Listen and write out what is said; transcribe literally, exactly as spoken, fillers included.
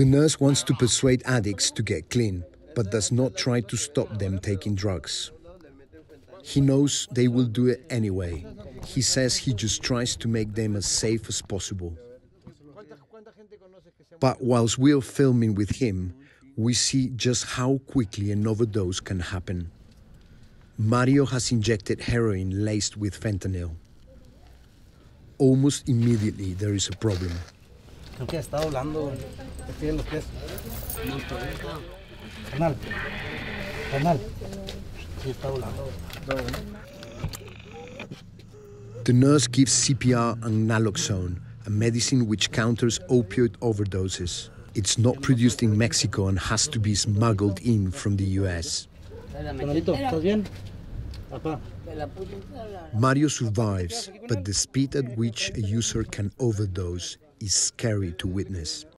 The nurse wants to persuade addicts to get clean, but does not try to stop them taking drugs. He knows they will do it anyway. He says he just tries to make them as safe as possible. But whilst we're filming with him, we see just how quickly an overdose can happen. Mario has injected heroin laced with fentanyl. Almost immediately, there is a problem. The nurse gives C P R and naloxone, a medicine which counters opioid overdoses. It's not produced in Mexico and has to be smuggled in from the U S. Mario survives, but the speed at which a user can overdose is scary to witness.